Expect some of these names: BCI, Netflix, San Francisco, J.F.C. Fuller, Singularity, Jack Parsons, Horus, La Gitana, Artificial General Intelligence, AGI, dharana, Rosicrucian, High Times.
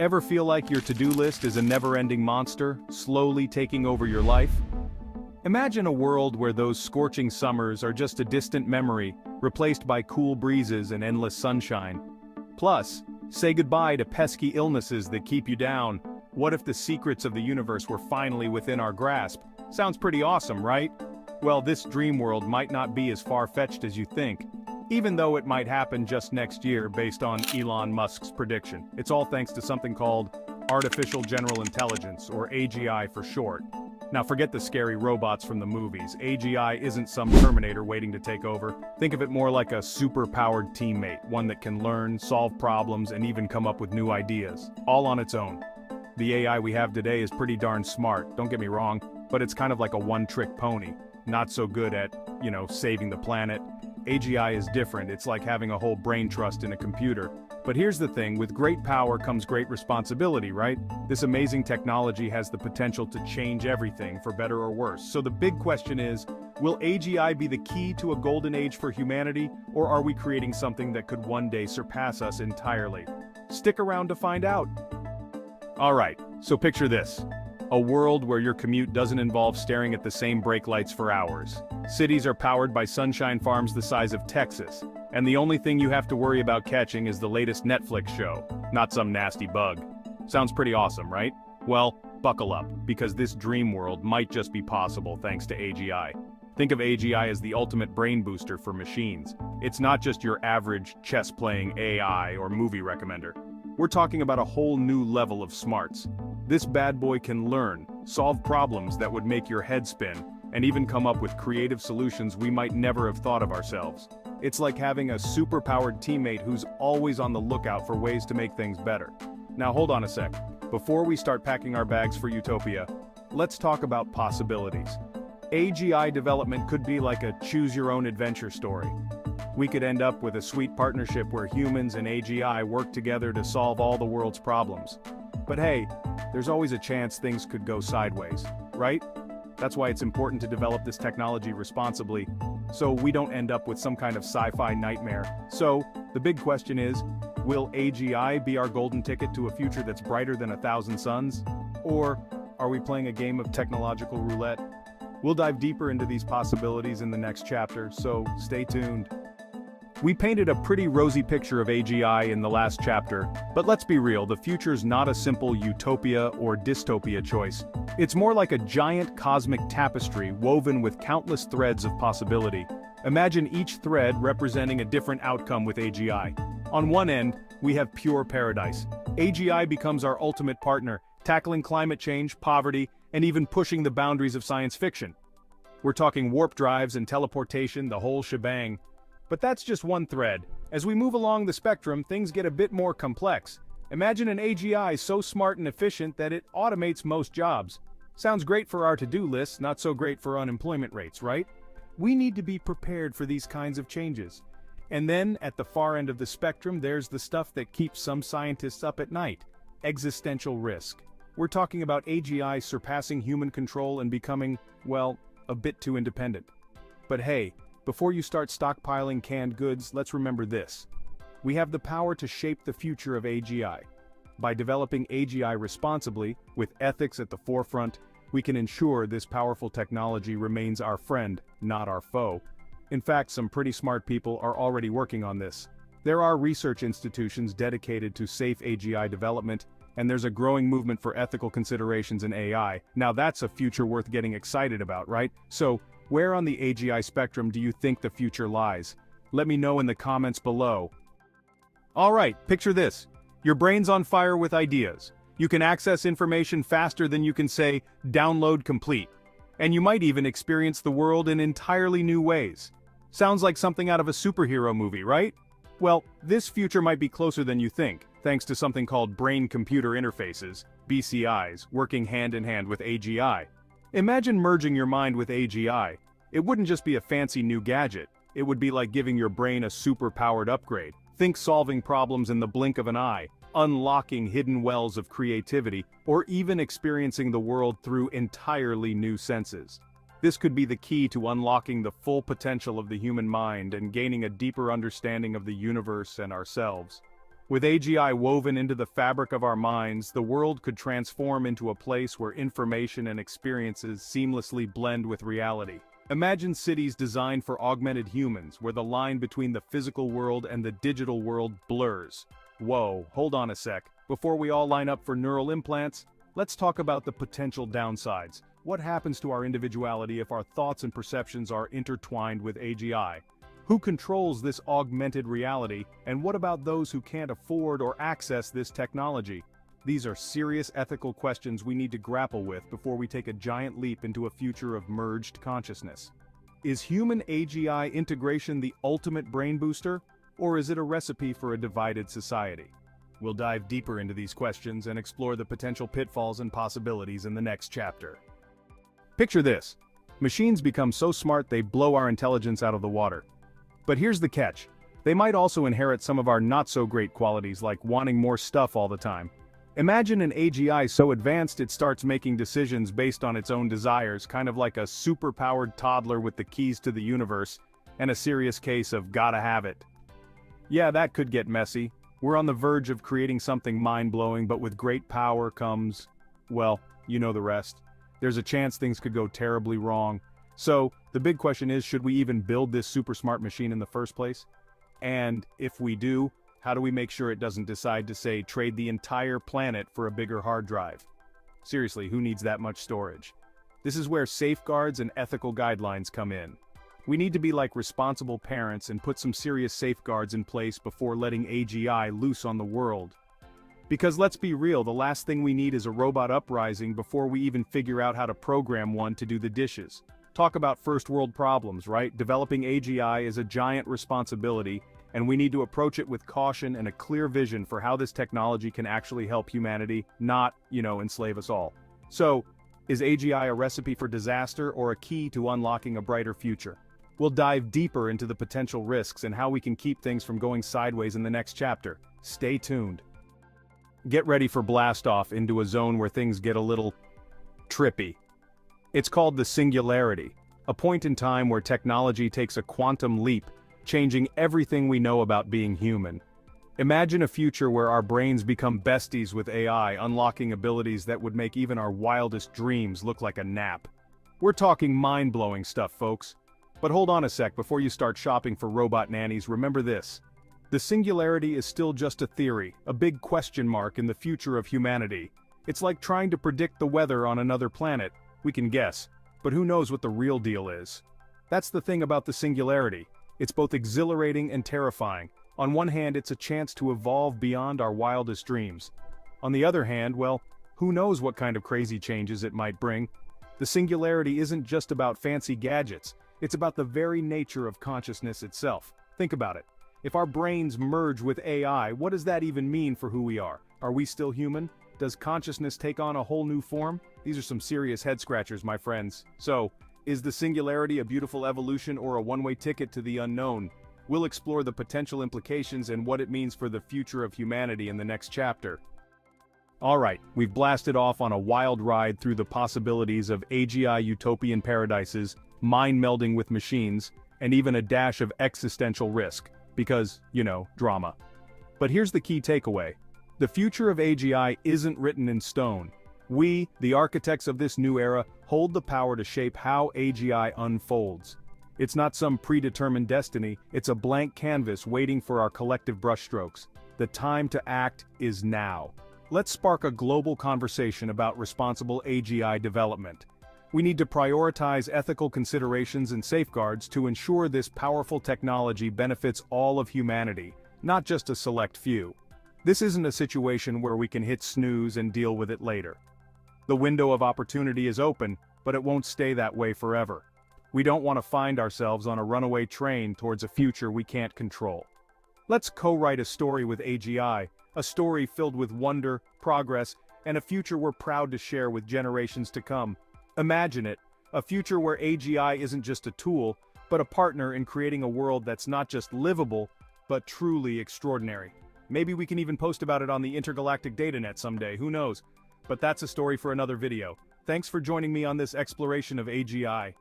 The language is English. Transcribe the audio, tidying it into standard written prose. Ever feel like your to-do list is a never-ending monster, slowly taking over your life? Imagine a world where those scorching summers are just a distant memory, replaced by cool breezes and endless sunshine. Plus, say goodbye to pesky illnesses that keep you down. What if the secrets of the universe were finally within our grasp? Sounds pretty awesome, right? Well, this dream world might not be as far-fetched as you think, even though it might happen just next year based on Elon Musk's prediction. It's all thanks to something called Artificial General Intelligence, or AGI for short. Now forget the scary robots from the movies. AGI isn't some Terminator waiting to take over. Think of it more like a super-powered teammate, one that can learn, solve problems, and even come up with new ideas, all on its own. The AI we have today is pretty darn smart, don't get me wrong, but it's kind of like a one-trick pony. Not so good at, saving the planet. AGI is different, it's like having a whole brain trust in a computer. But here's the thing, with great power comes great responsibility, right? This amazing technology has the potential to change everything, for better or worse. So the big question is, will AGI be the key to a golden age for humanity, or are we creating something that could one day surpass us entirely? Stick around to find out. Alright, so picture this. A world where your commute doesn't involve staring at the same brake lights for hours. Cities are powered by sunshine farms the size of Texas, and the only thing you have to worry about catching is the latest Netflix show, not some nasty bug. Sounds pretty awesome, right? Well, buckle up, because this dream world might just be possible thanks to AGI. Think of AGI as the ultimate brain booster for machines. It's not just your average chess-playing AI or movie recommender. We're talking about a whole new level of smarts. This bad boy can learn, solve problems that would make your head spin, and even come up with creative solutions we might never have thought of ourselves. It's like having a super-powered teammate who's always on the lookout for ways to make things better. Now hold on a sec. Before we start packing our bags for utopia, let's talk about possibilities. AGI development could be like a choose-your-own-adventure story. We could end up with a sweet partnership where humans and AGI work together to solve all the world's problems. But hey, there's always a chance things could go sideways, right? That's why it's important to develop this technology responsibly, so we don't end up with some kind of sci-fi nightmare. So, the big question is, will AGI be our golden ticket to a future that's brighter than 1,000 suns? Or are we playing a game of technological roulette? We'll dive deeper into these possibilities in the next chapter, so stay tuned. We painted a pretty rosy picture of AGI in the last chapter, but let's be real, the future's not a simple utopia or dystopia choice. It's more like a giant cosmic tapestry woven with countless threads of possibility. Imagine each thread representing a different outcome with AGI. On one end, we have pure paradise. AGI becomes our ultimate partner, tackling climate change, poverty, and even pushing the boundaries of science fiction. We're talking warp drives and teleportation, the whole shebang. But that's just one thread. As we move along the spectrum, things get a bit more complex. Imagine an AGI so smart and efficient that it automates most jobs. Sounds great for our to-do lists, not so great for unemployment rates, right? We need to be prepared for these kinds of changes. And then, at the far end of the spectrum, there's the stuff that keeps some scientists up at night. Existential risk. We're talking about AGI surpassing human control and becoming, well, a bit too independent. But hey, before you start stockpiling canned goods, let's remember this. We have the power to shape the future of AGI. By developing AGI responsibly, with ethics at the forefront, we can ensure this powerful technology remains our friend, not our foe. In fact, some pretty smart people are already working on this. There are research institutions dedicated to safe AGI development, and there's a growing movement for ethical considerations in AI. Now that's a future worth getting excited about, right? So, where on the AGI spectrum do you think the future lies? Let me know in the comments below. Alright, picture this. Your brain's on fire with ideas. You can access information faster than you can say, download complete. And you might even experience the world in entirely new ways. Sounds like something out of a superhero movie, right? Well, this future might be closer than you think, thanks to something called brain-computer interfaces, BCIs, working hand-in-hand with AGI. Imagine merging your mind with AGI. It wouldn't just be a fancy new gadget, it would be like giving your brain a super-powered upgrade. Think solving problems in the blink of an eye, unlocking hidden wells of creativity, or even experiencing the world through entirely new senses. This could be the key to unlocking the full potential of the human mind and gaining a deeper understanding of the universe and ourselves. With AGI woven into the fabric of our minds, the world could transform into a place where information and experiences seamlessly blend with reality. Imagine cities designed for augmented humans, where the line between the physical world and the digital world blurs. Whoa, hold on a sec. Before we all line up for neural implants, let's talk about the potential downsides. What happens to our individuality if our thoughts and perceptions are intertwined with AGI? Who controls this augmented reality, and what about those who can't afford or access this technology? These are serious ethical questions we need to grapple with before we take a giant leap into a future of merged consciousness. Is human AGI integration the ultimate brain booster, or is it a recipe for a divided society? We'll dive deeper into these questions and explore the potential pitfalls and possibilities in the next chapter. Picture this: machines become so smart they blow our intelligence out of the water. But here's the catch. They might also inherit some of our not-so-great qualities, like wanting more stuff all the time. Imagine an AGI so advanced it starts making decisions based on its own desires, kind of like a super-powered toddler with the keys to the universe, and a serious case of gotta have it. Yeah, that could get messy. We're on the verge of creating something mind-blowing, but with great power comes, well, you know the rest. There's a chance things could go terribly wrong. So, the big question is, should we even build this super smart machine in the first place? And, if we do, how do we make sure it doesn't decide to, say, trade the entire planet for a bigger hard drive? Seriously, who needs that much storage? This is where safeguards and ethical guidelines come in. We need to be like responsible parents and put some serious safeguards in place before letting AGI loose on the world. Because let's be real, the last thing we need is a robot uprising before we even figure out how to program one to do the dishes. Talk about first-world problems, right? Developing AGI is a giant responsibility, and we need to approach it with caution and a clear vision for how this technology can actually help humanity, not, enslave us all. So, is AGI a recipe for disaster or a key to unlocking a brighter future? We'll dive deeper into the potential risks and how we can keep things from going sideways in the next chapter. Stay tuned. Get ready for blast-off into a zone where things get a little trippy. It's called the Singularity, a point in time where technology takes a quantum leap, changing everything we know about being human. Imagine a future where our brains become besties with AI, unlocking abilities that would make even our wildest dreams look like a nap. We're talking mind-blowing stuff, folks. But hold on a sec before you start shopping for robot nannies. Remember this: the Singularity is still just a theory, a big question mark in the future of humanity. It's like trying to predict the weather on another planet. We can guess, but who knows what the real deal is? That's the thing about the Singularity. It's both exhilarating and terrifying. On one hand, it's a chance to evolve beyond our wildest dreams. On the other hand, well, who knows what kind of crazy changes it might bring? The Singularity isn't just about fancy gadgets. It's about the very nature of consciousness itself. Think about it. If our brains merge with AI, what does that even mean for who we are? Are we still human? Does consciousness take on a whole new form? These are some serious head-scratchers, my friends. So, is the Singularity a beautiful evolution or a one-way ticket to the unknown? We'll explore the potential implications and what it means for the future of humanity in the next chapter. Alright, we've blasted off on a wild ride through the possibilities of AGI utopian paradises, mind melding with machines, and even a dash of existential risk. Because, drama. But here's the key takeaway. The future of AGI isn't written in stone. We, the architects of this new era, hold the power to shape how AGI unfolds. It's not some predetermined destiny, it's a blank canvas waiting for our collective brushstrokes. The time to act is now. Let's spark a global conversation about responsible AGI development. We need to prioritize ethical considerations and safeguards to ensure this powerful technology benefits all of humanity, not just a select few. This isn't a situation where we can hit snooze and deal with it later. The window of opportunity is open, but it won't stay that way forever. We don't want to find ourselves on a runaway train towards a future we can't control. Let's co-write a story with AGI, a story filled with wonder, progress, and a future we're proud to share with generations to come. Imagine it, a future where AGI isn't just a tool, but a partner in creating a world that's not just livable, but truly extraordinary. Maybe we can even post about it on the intergalactic datanet someday, who knows? But that's a story for another video. Thanks for joining me on this exploration of AGI.